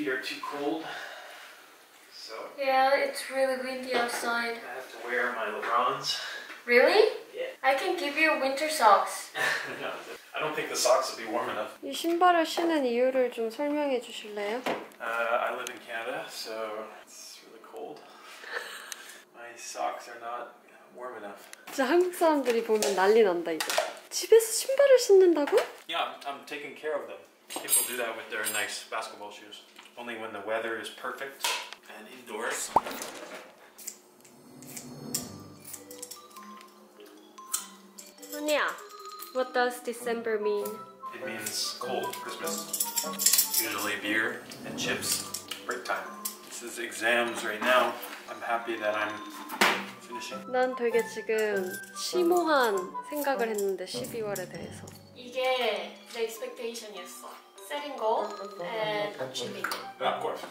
feet are too cold. So yeah, it's really windy outside. I have to wear my LeBrons. Really? Yeah. I can give you winter socks. No, I don't think the socks will be warm enough. 이 신발을 신은 이유를 좀 설명해 주실래요? I live in Canada, so it's really cold. My socks are not warm enough. 진짜 한국 사람들이 보면 난리 난다 이제. 집에서 신발을 신는다고? Yeah, I'm taking care of them. People do that with their nice basketball shoes. Only when the weather is perfect and indoors. Sonia, what does December mean? It means cold Christmas. Usually beer and chips. Break time. This is exams right now. I'm happy that I'm finishing. 난 되게 지금 심오한 생각을 했는데 12월에 대해서. 이게 내 expectation이었어. Setting goal and achieving it. Yeah, of course.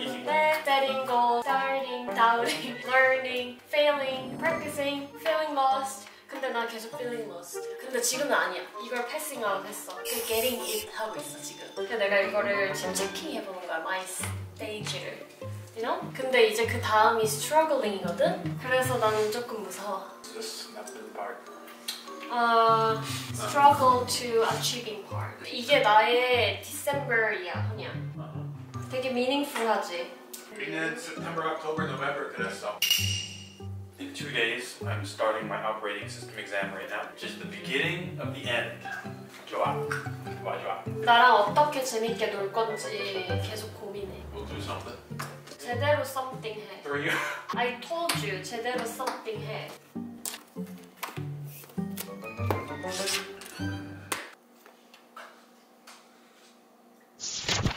Easy. Setting goal, starting, doubting, learning, failing, practicing, feeling lost. 근데 나 계속 feeling lost. 근데 지금은 아니야. 이걸 passing out 했어. 그 getting it 하고 있어 지금. 근데 내가 이거를 지금 체킹 해보는 거야. My stage를. You know? 근데 이제 그 다음이 struggling이거든. 그래서 나는 조금 무서워. Struggle to achieving part. 이게 나의 December이야, 그냥. 되게 meaningful하지. 우리는 September, October, November 그랬어. In 2 days, I'm starting my operating system exam right now. Just the beginning of the end. 좋아. 나랑 어떻게 재밌게 놀 건지 계속 고민해. We'll do something. 제대로 something 해. For you. I told you, 제대로 something 해.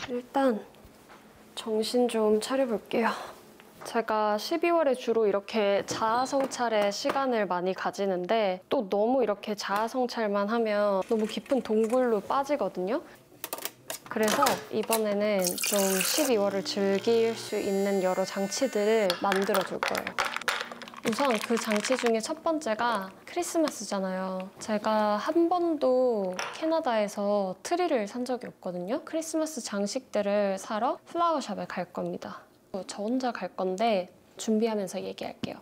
일단 정신 좀 차려볼게요. 제가 12월에 주로 이렇게 자아성찰의 시간을 많이 가지는데 또 너무 이렇게 자아성찰만 하면 너무 깊은 동굴로 빠지거든요. 그래서 이번에는 좀 12월을 즐길 수 있는 여러 장치들을 만들어줄 거예요. 우선 그 장치 중에 첫 번째가 크리스마스잖아요. 제가 한 번도 캐나다에서 트리를 산 적이 없거든요. 크리스마스 장식들을 사러 플라워샵에 갈 겁니다. 저 혼자 갈 건데 준비하면서 얘기할게요.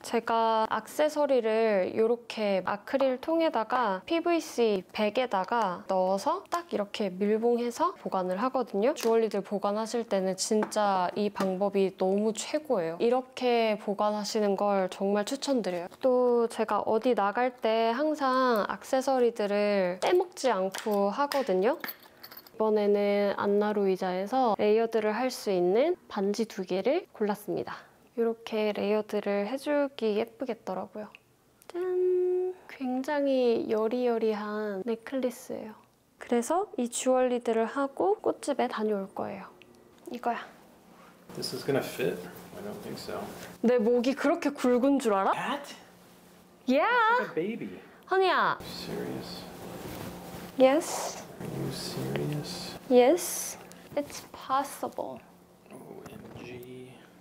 제가 액세서리를 이렇게 아크릴 통에다가 PVC 백에다가 넣어서 딱 이렇게 밀봉해서 보관을 하거든요. 주얼리들 보관하실 때는 진짜 이 방법이 너무 최고예요. 이렇게 보관하시는 걸 정말 추천드려요. 또 제가 어디 나갈 때 항상 액세서리들을 떼먹지 않고 하거든요. 이번에는 안나루이자에서 레이어드를 할 수 있는 반지 2개를 골랐습니다. 이렇게 레이어드를 해주기 예쁘겠더라고요. 짠! 굉장히 여리여리한 넥클리스예요. 그래서 이 주얼리들을 하고 꽃집에 다녀올 거예요. 이거야. This is gonna fit? I don't think so. 내 목이 그렇게 굵은 줄 알아? That? Yeah. Like a baby. 허니야. Serious? Yes. Are you serious? Yes. It's possible.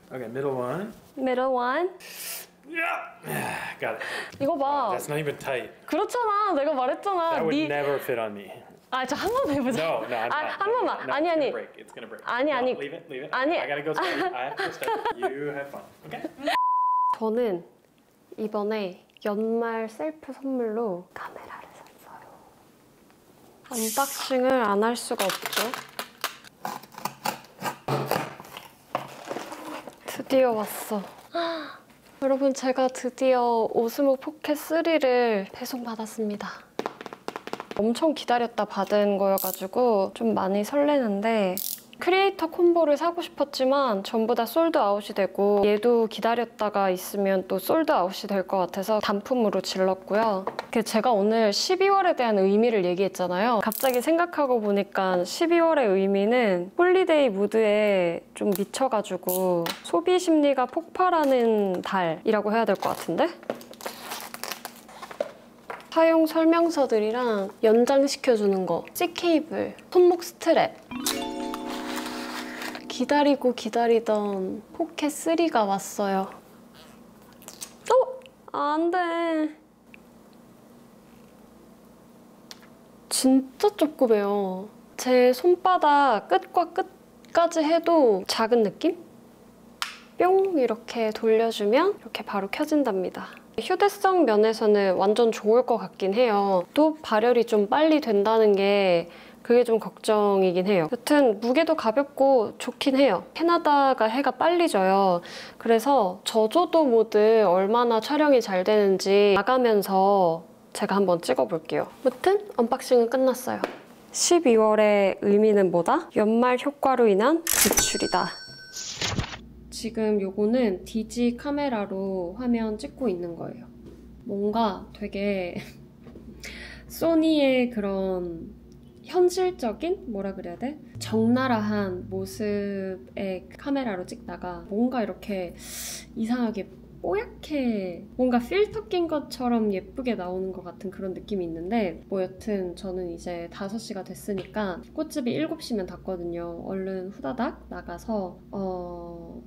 Okay, middle one. Middle one. Yeah, got it. 이거 봐. That's not even tight. 그렇잖아, 내가 말했잖아. That would never fit on me. 아, 저 한 번만 해보자. No, no, 한 번만. 아니. It's gonna break. 아니. Leave it, leave it. 아니. I gotta go start. I have to start. You have fun. Okay. 저는 이번에 연말 셀프 선물로 카메라를 샀어요. 언박싱을 안 할 수가 없죠. 드디어 왔어. 여러분, 제가 드디어 오스모 포켓 3를 배송받았습니다. 엄청 기다렸다 받은 거여가지고 좀 많이 설레는데 크리에이터 콤보를 사고 싶었지만 전부 다 솔드아웃이 되고 얘도 기다렸다가 있으면 또 솔드아웃이 될 것 같아서 단품으로 질렀고요. 제가 오늘 12월에 대한 의미를 얘기했잖아요. 갑자기 생각하고 보니까 12월의 의미는 홀리데이 무드에 좀 미쳐가지고 소비 심리가 폭발하는 달이라고 해야 될 것 같은데? 사용 설명서들이랑 연장시켜주는 거, C케이블, 손목 스트랩, 기다리고 기다리던 포켓 3가 왔어요. 어? 안 돼. 진짜 조그매요. 제 손바닥 끝과 끝 끝까지 해도 작은 느낌? 뿅! 이렇게 돌려주면 이렇게 바로 켜진답니다. 휴대성 면에서는 완전 좋을 것 같긴 해요. 또 발열이 좀 빨리 된다는 게 그게 좀 걱정이긴 해요. 여튼 무게도 가볍고 좋긴 해요. 캐나다가 해가 빨리 져요. 그래서 저조도 모드 얼마나 촬영이 잘 되는지 나가면서 제가 한번 찍어볼게요. 무튼 언박싱은 끝났어요. 12월의 의미는 뭐다? 연말 효과로 인한 지출이다. 지금 요거는 DG 카메라로 화면 찍고 있는 거예요. 뭔가 되게 소니의 그런 현실적인? 뭐라 그래야 돼? 적나라한 모습의 카메라로 찍다가 뭔가 이렇게 이상하게 뽀얗게 뭔가 필터 낀 것처럼 예쁘게 나오는 것 같은 그런 느낌이 있는데, 뭐 여튼 저는 이제 5시가 됐으니까 꽃집이 7시면 닫거든요. 얼른 후다닥 나가서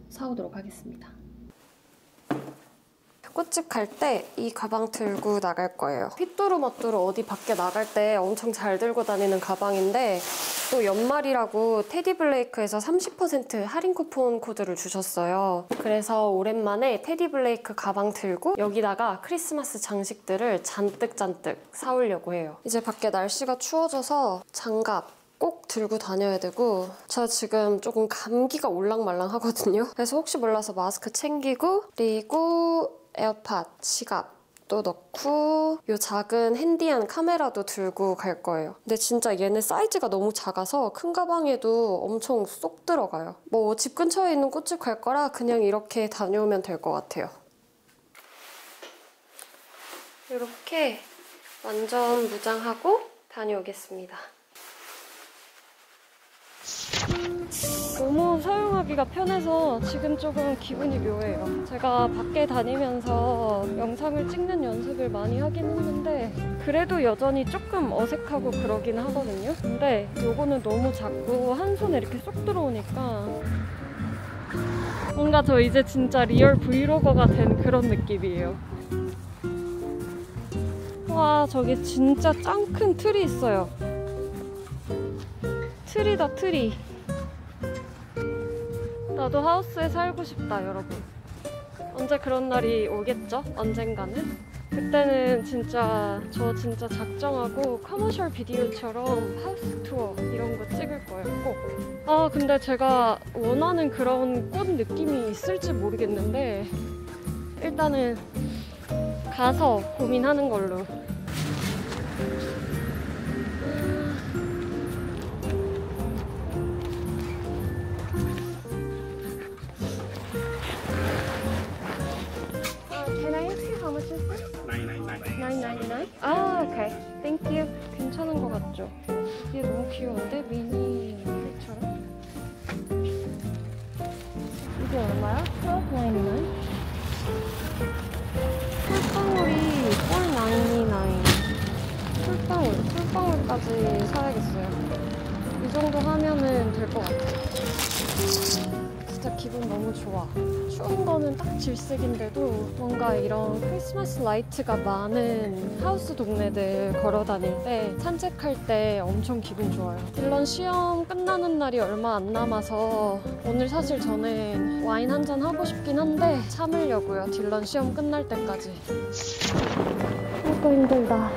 사오도록 하겠습니다. 꽃집 갈 때 이 가방 들고 나갈 거예요. 핏도루마뚜루 어디 밖에 나갈 때 엄청 잘 들고 다니는 가방인데, 또 연말이라고 테디 블레이크에서 30% 할인 쿠폰 코드를 주셨어요. 그래서 오랜만에 테디 블레이크 가방 들고 여기다가 크리스마스 장식들을 잔뜩 사오려고 해요. 이제 밖에 날씨가 추워져서 장갑 꼭 들고 다녀야 되고, 저 지금 조금 감기가 올랑말랑 하거든요. 그래서 혹시 몰라서 마스크 챙기고, 그리고 에어팟, 지갑 또 넣고 이 작은 핸디한 카메라도 들고 갈 거예요. 근데 진짜 얘는 사이즈가 너무 작아서 큰 가방에도 엄청 쏙 들어가요. 뭐 집 근처에 있는 꽃집 갈 거라 그냥 이렇게 다녀오면 될 것 같아요. 이렇게 완전 무장하고 다녀오겠습니다. 너무 사용하기가 편해서 지금 조금 기분이 묘해요. 제가 밖에 다니면서 영상을 찍는 연습을 많이 하긴 했는데 그래도 여전히 조금 어색하고 그러긴 하거든요. 근데 요거는 너무 작고 한 손에 이렇게 쏙 들어오니까 뭔가 저 이제 진짜 리얼 브이로거가 된 그런 느낌이에요. 와, 저기 진짜 짱 큰 틀이 있어요. 트리다 트리. 나도 하우스에 살고 싶다, 여러분. 언제 그런 날이 오겠죠? 언젠가는? 그때는 진짜 저 진짜 작정하고 커머셜 비디오처럼 하우스 투어 이런 거 찍을 거예요, 꼭. 아, 근데 제가 원하는 그런 꽃 느낌이 있을지 모르겠는데 일단은 가서 고민하는 걸로. 아, 오케이. 땡큐. 괜찮은 것 같죠? 얘 너무 귀여운데? 미니 색처럼? 이게 얼마야? 12.99. 풀방울이 4.99. 풀방울까지 사야겠어요. 이 정도 하면은 될 것 같아요. 진짜 기분 너무 좋아. 추운 거는 딱 질색인데도 뭔가 이런 크리스마스 라이트가 많은 하우스 동네들 걸어 다닐 때, 산책할 때 엄청 기분 좋아요. 딜런 시험 끝나는 날이 얼마 안 남아서 오늘 사실 저는 와인 한잔 하고 싶긴 한데 참으려고요. 딜런 시험 끝날 때까지. 아이고, 힘들다.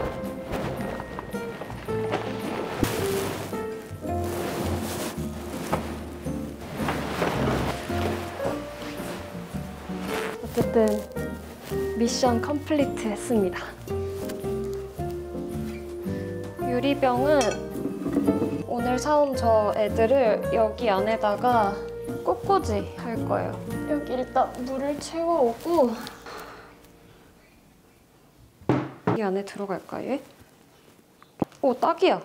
어쨌든 미션 컴플리트 했습니다. 유리병은 오늘 사온 저 애들을 여기 안에다가 꽂꽂이 할 거예요. 여기 일단 물을 채워오고 이 안에 들어갈까, 얘? 오, 딱이야.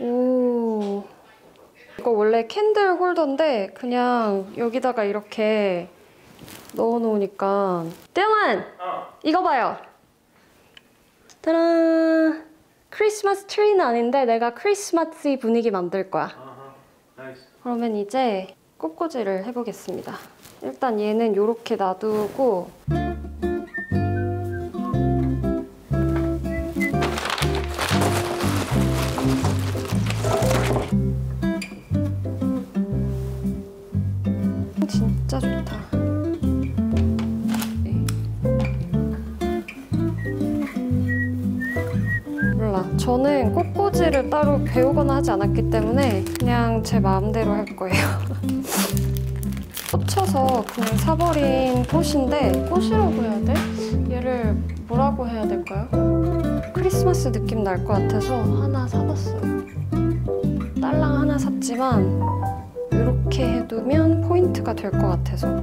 오, 이거 원래 캔들 홀더인데 그냥 여기다가 이렇게 넣어놓으니까. Dylan! 이거 봐요. 짜란! 크리스마스 트리는 아닌데 내가 크리스마스의 분위기 만들 거야. 그러면 이제 꽃꽂이를 해보겠습니다. 일단 얘는 이렇게 놔두고 저는 꽃꽂이를 따로 배우거나 하지 않았기 때문에 그냥 제 마음대로 할 거예요. 꽂혀서 그냥 사버린 꽃인데, 꽃이라고 해야 돼? 얘를 뭐라고 해야 될까요? 크리스마스 느낌 날 것 같아서 하나 사봤어요. 딸랑 하나 샀지만 이렇게 해두면 포인트가 될 것 같아서.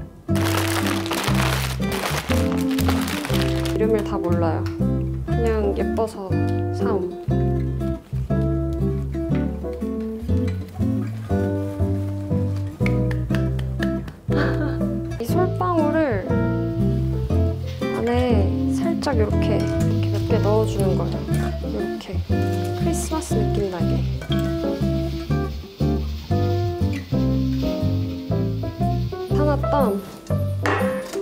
이름을 다 몰라요. 그냥 예뻐서 사옴. 이 솔방울을 안에 살짝 이렇게 몇 개 넣어주는 거예요. 이렇게 크리스마스 느낌 나게. 사놨던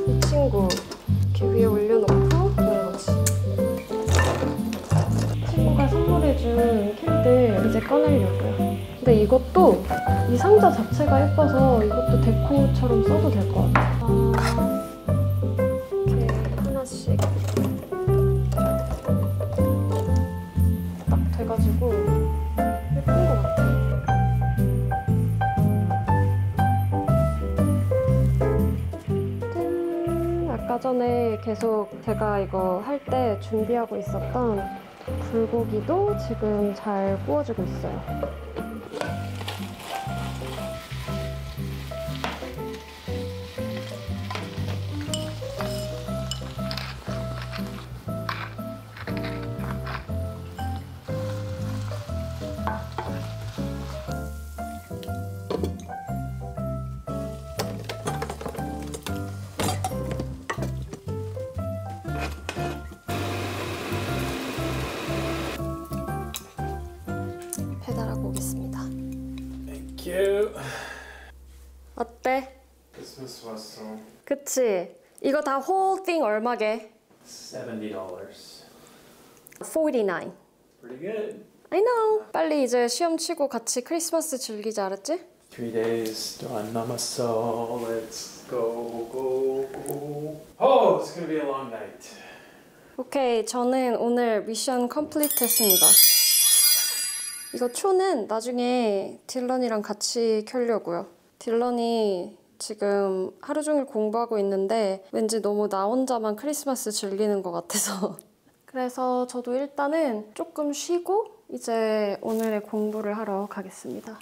이 친구 이렇게 위에 올려놓고 그런 거지. 친구가 선물해준 캔들 이제 꺼내려고요. 근데 이것도 이 상자 자체가 예뻐서 이것도 데코처럼 써도 될 것 같아요. 이렇게 하나씩 딱 돼가지고 예쁜 것 같아요. 짠! 아까 전에 계속 제가 이거 할 때 준비하고 있었던 불고기도 지금 잘 구워지고 있어요. 어때? 크리스마스 왔어. 그치? 이거 다 whole thing 얼마게? $70. $49. Pretty good. I know. 빨리 이제 시험 치고 같이 크리스마스 즐기자, 알았지? 3 days still 안 남았어. Let's go, go, go. Oh, it's gonna be a long night. 오케이, 저는 오늘 미션 컴플리트 했습니다. 이거 초는 나중에 딜런이랑 같이 켤려고요. 딜런이 지금 하루 종일 공부하고 있는데 왠지 너무 나 혼자만 크리스마스 즐기는 것 같아서 그래서 저도 일단은 조금 쉬고 이제 오늘의 공부를 하러 가겠습니다.